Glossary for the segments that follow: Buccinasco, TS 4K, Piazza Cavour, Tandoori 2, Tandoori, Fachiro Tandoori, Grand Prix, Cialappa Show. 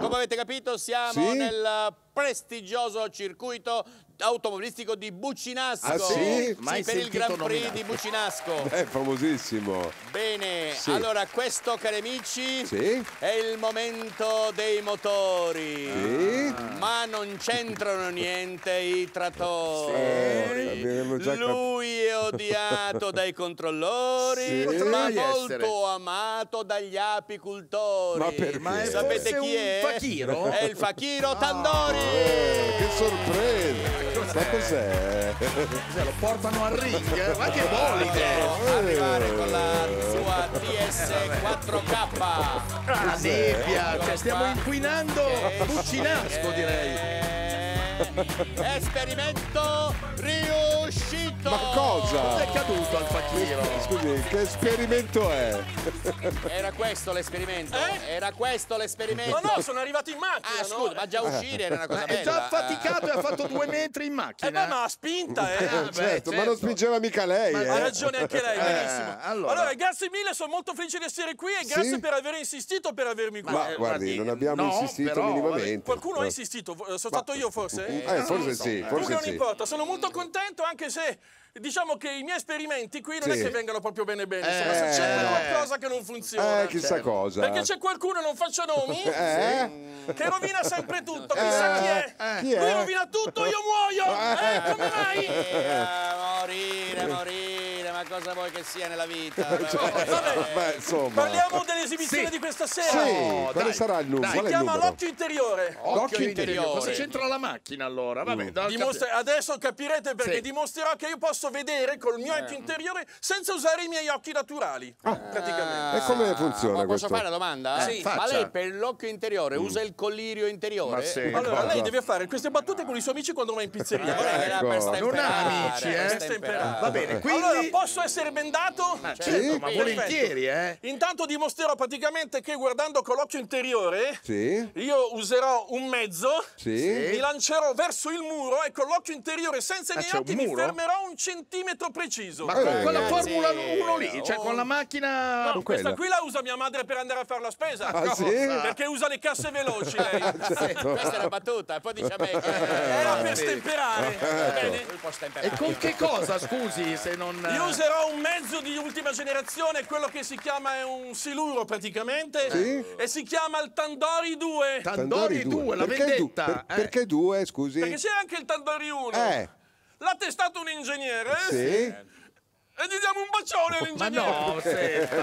Come avete capito siamo nel prestigioso circuito automobilistico di Buccinasco. Ah sì? Mai per il Grand Prix nominato. Di Buccinasco. È famosissimo. Bene, allora questo, cari amici, è il momento dei motori. Ma non c'entrano niente i trattori. Lui è odiato dai controllori, ma molto amato dagli apicultori. Ma per me? Sapete chi è? Fachiro? È il Fachiro Tandoori. Che sorpresa! Ma cos'è? Lo portano al ring? Ma che bolide! Arrivare con la sua TS 4K. La nebbia, cioè stiamo inquinando Buccinasco, direi. Esperimento riuscito! Ma cosa? Cosa è caduto al Fachiro? Scusi, che esperimento è? Era questo l'esperimento? Era questo l'esperimento? Ma no, sono arrivato in macchina! Ah, scusa, ma già uscire era una cosa bella. È già affaticato e ha fatto 2 metri in macchina. Beh, ma ha spinta, certo, certo, ma non spingeva mica lei, Ha ragione anche lei, benissimo. Allora, grazie mille, sono molto felice di essere qui e grazie per aver insistito, per avermi qui. Ma guardi, non abbiamo insistito minimamente. Qualcuno ha insistito, sono stato io forse? Forse sì, forse non importa, sono molto contento anche se diciamo che i miei esperimenti qui non è che vengano proprio bene bene, insomma, c'è qualcosa che non funziona. Chissà cosa. Perché c'è qualcuno, non faccio nomi, che rovina sempre tutto, chissà chi è. Lui rovina tutto, io muoio! Come mai? Morire, ma cosa vuoi che sia nella vita? Parliamo dell'esibizione di questa sera. Quale sarà il numero? Si chiama L'occhio interiore. L'occhio interiore. Cosa c'entra la macchina allora? Vabbè, adesso capirete perché dimostrerò che io posso vedere col mio occhio interiore senza usare i miei occhi naturali, praticamente. E come funziona questo? Posso fare una domanda? Ma lei per l'occhio interiore usa il collirio interiore? Allora lei deve fare queste battute con i suoi amici quando va in pizzeria. Non ha amici, va bene, quindi... Allora posso essere bendato? Certo, ma volentieri, Intanto dimostrerò praticamente che guardando con l'occhio interiore io userò un mezzo, mi lancerò verso il muro e con l'occhio interiore senza i miei occhi mi fermerò un centimetro preciso. Ma con quella Formula 1 lì, cioè con la macchina... No, questa qui la usa mia madre per andare a fare la spesa. Perché usa le casse veloci lei. Questa è la battuta, poi dice a me era per stemperare. E con che cosa, scusi, se non... Io userò un mezzo di ultima generazione, quello che si chiama un siluro praticamente, e si chiama il Tandoori 2. Tandoori 2, la vendetta. Perché 2, scusi? Perché c'era anche il Tandoori 1. L'ha testato un ingegnere? E gli diamo un bacione all'ingegnere. Ma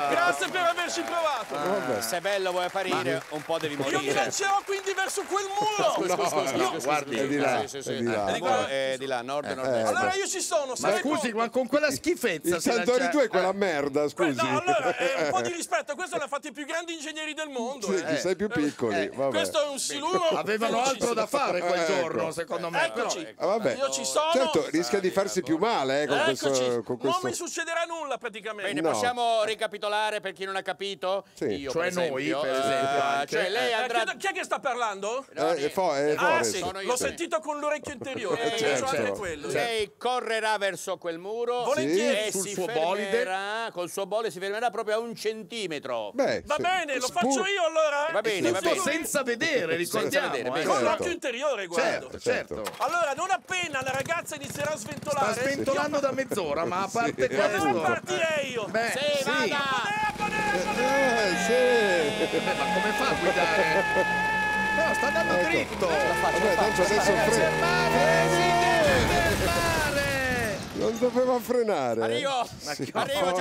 no, grazie per averci provato. Se è bello vuoi apparire, un po' devi morire. Io mi lancerò quindi verso quel muro. Scusa, guardi, è di là. È di là, nord e nord-est. Allora io ci sono. Ma scusi, ma con quella schifezza. Il Tandoori 2 è quella merda, scusi. No, allora, un po' di rispetto. Questo l'ha fatto i più grandi ingegneri del mondo. Sì, sei più piccoli. Questo è un siluro. Avevano altro da fare quel giorno, secondo me. Eccoci. Io ci sono. Certo, rischia di farsi più male con questo. Succederà nulla praticamente. Bene, possiamo ricapitolare per chi non ha capito? Io, cioè per esempio, noi, per esempio. Cioè lei andrà... chi è che sta parlando? L'ho sentito con l'orecchio interiore. Anche quello. Lei correrà verso quel muro. Volentieri. E sul suo bolide. Col suo bolide si fermerà proprio a un centimetro. Va bene, lo faccio io allora. Va bene, senza vedere, ricordiamo. Con l'occhio interiore, guardo. Certo. Allora, non appena la ragazza inizierà a sventolare. Sta sventolando da mezz'ora, ma a parte... Devo partire io! Vada! Ma come fa a guidare? No, sta andando dritto! Tanto adesso non doveva frenare. Arrivo, ce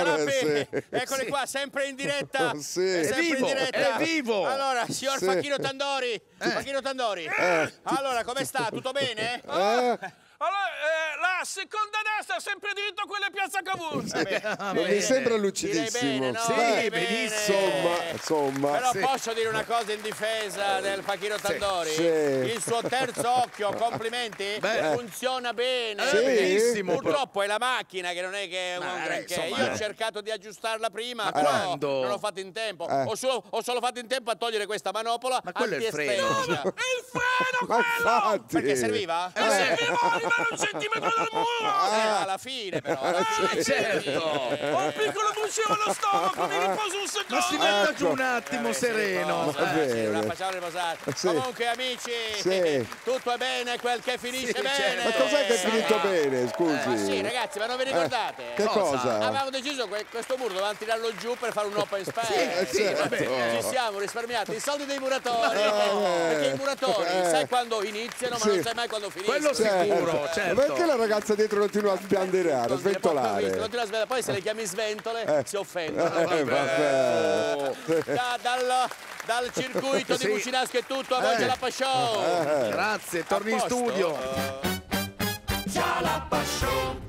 l'ha bene. Eccole qua, sempre in diretta. È vivo. Allora, signor Fachiro Tandoori. Fachiro Tandoori. Allora, come sta? Tutto bene? Allora, la seconda destra, sempre dritto, quella è Piazza Cavour. Mi sembra lucidissimo. Insomma. Però posso dire una cosa in difesa del Fachiro Tandoori? Il suo terzo occhio, complimenti, funziona bene. Benissimo. Purtroppo è la macchina che non è che è un granché. Io ho cercato di aggiustarla prima, però non l'ho fatto in tempo. Ho solo fatto in tempo a togliere questa manopola. Ma quello è il freno. No, il freno quello! Perché serviva? Serviva! Un centimetro dal alla fine però. Certo. Ho un piccolo pulsivo allo stomaco, mi riposo un secondo. Ma si metta giù un attimo sereno. Facciamo riposare. Comunque amici, tutto è bene quel che finisce bene. Ma cos'è che è finito bene, scusi? Ma sì ragazzi, ma non vi ricordate? Che cosa? Avevamo deciso che questo muro dovevamo tirarlo giù per fare un open space. Ci siamo risparmiati i soldi dei muratori. Perché i muratori sai quando iniziano ma non sai mai quando finiscono. Quello sicuro, certo. Perché la ragazza dietro continua a sbianderare, a sventolare? Poi se le chiami sventole si offendono. Dal circuito di Buccinasco è tutto, a voi Cialappa Show. Grazie, torni in studio. Cialappa Show.